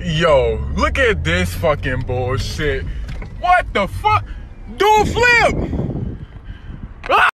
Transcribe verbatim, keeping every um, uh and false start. Yo, look at this fucking bullshit. What the fuck? Dude, flip!